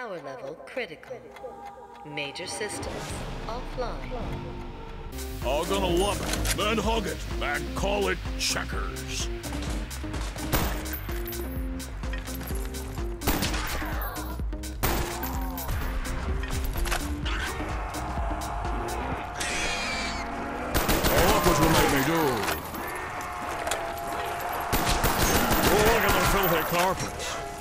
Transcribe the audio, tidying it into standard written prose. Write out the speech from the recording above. Power level critical. Major systems offline. All gonna love it, then hug it, and call it checkers. Carpets.